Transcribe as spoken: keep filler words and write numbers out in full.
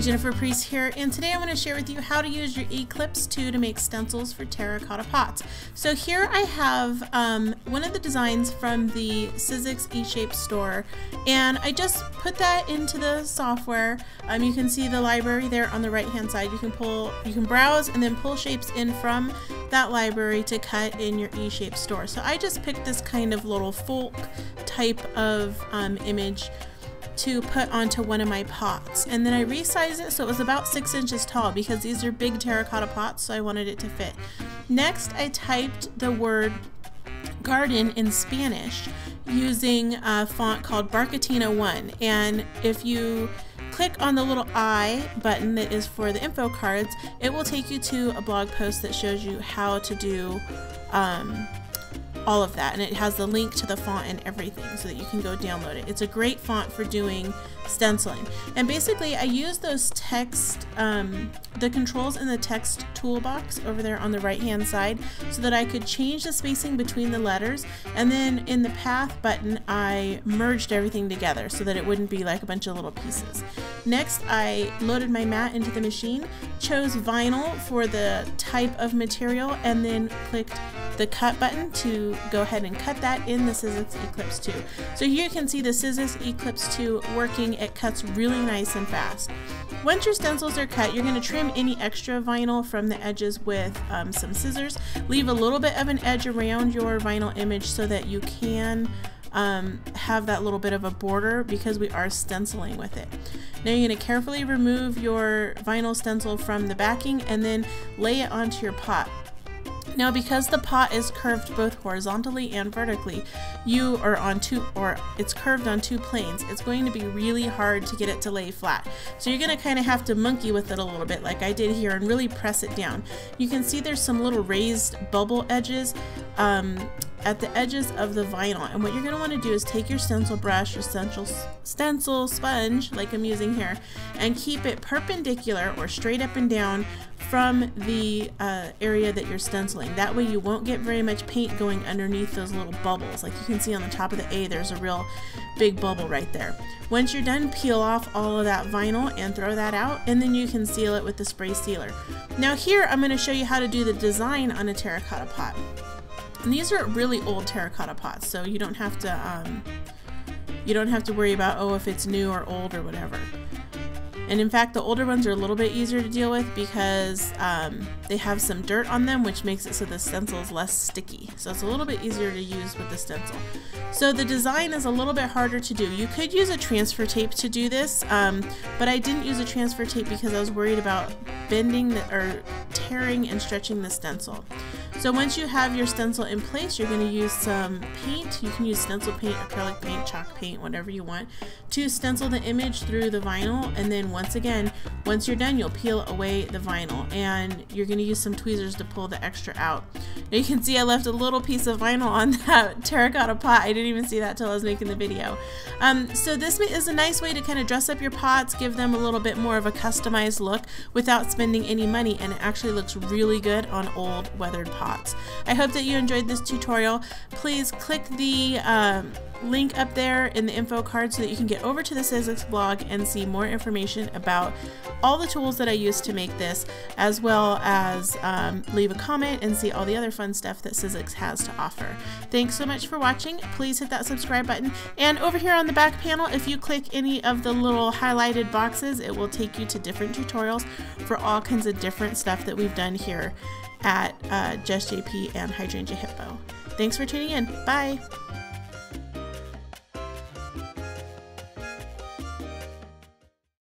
Hey, Jennifer Priest here, and today I want to share with you how to use your eclips two to make stencils for terracotta pots. So here I have um, one of the designs from the Sizzix eShape store, and I just put that into the software. Um, you can see the library there on the right hand side. You can pull, you can browse and then pull shapes in from that library to cut in your eShape store. So I just picked this kind of little folk type of um, image to put onto one of my pots, and then I resized it so it was about six inches tall because these are big terracotta pots, so I wanted it to fit. Next, I typed the word garden in Spanish using a font called Barketina one, and if you click on the little I button that is for the info cards, it will take you to a blog post that shows you how to do um, all of that, and it has the link to the font and everything so that you can go download it. It's a great font for doing stenciling. And basically I use those text, um, the controls in the text toolbox over there on the right hand side so that I could change the spacing between the letters, and then in the path button I merged everything together so that it wouldn't be like a bunch of little pieces. Next, I loaded my mat into the machine, chose vinyl for the type of material, and then clicked the cut button to go ahead and cut that in the Sizzix eclips two. So here you can see the Sizzix eclips two working. It cuts really nice and fast. Once your stencils are cut, you're going to trim any extra vinyl from the edges with um, some scissors. Leave a little bit of an edge around your vinyl image so that you can Um, have that little bit of a border because we are stenciling with it. Now you're going to carefully remove your vinyl stencil from the backing and then lay it onto your pot. Now, because the pot is curved both horizontally and vertically, you are on two, or it's curved on two planes, it's going to be really hard to get it to lay flat. So you're going to kind of have to monkey with it a little bit like I did here and really press it down. You can see there's some little raised bubble edges um, at the edges of the vinyl, and what you're going to want to do is take your stencil brush or stencil, stencil sponge like I'm using here and keep it perpendicular or straight up and down from the uh, area that you're stenciling. That way you won't get very much paint going underneath those little bubbles. Like you can see on the top of the A, there's a real big bubble right there. Once you're done, peel off all of that vinyl and throw that out, and then you can seal it with the spray sealer. Now here I'm going to show you how to do the design on a terracotta pot. And these are really old terracotta pots, so you don't have to um, you don't have to worry about, oh, if it's new or old or whatever. And in fact, the older ones are a little bit easier to deal with because um, they have some dirt on them, which makes it so the stencil is less sticky. So it's a little bit easier to use with the stencil. So the design is a little bit harder to do. You could use a transfer tape to do this, um, but I didn't use a transfer tape because I was worried about bending the, or tearing and stretching the stencil. So once you have your stencil in place, you're going to use some paint. You can use stencil paint, acrylic paint, chalk paint, whatever you want, to stencil the image through the vinyl. And then once again, once you're done, you'll peel away the vinyl, and you're going to use some tweezers to pull the extra out. Now you can see I left a little piece of vinyl on that terracotta pot. I didn't even see that till I was making the video. Um, so this is a nice way to kind of dress up your pots, give them a little bit more of a customized look without spending any money, and it actually looks really good on old weathered pots. I hope that you enjoyed this tutorial. Please click the um, link up there in the info card so that you can get over to the Sizzix blog and see more information about all the tools that I used to make this, as well as um, leave a comment and see all the other fun stuff that Sizzix has to offer. Thanks so much for watching. Please hit that subscribe button, and over here on the back panel, if you click any of the little highlighted boxes, it will take you to different tutorials for all kinds of different stuff that we've done here at uh, JessJP and Hydrangea Hippo. Thanks for tuning in. Bye!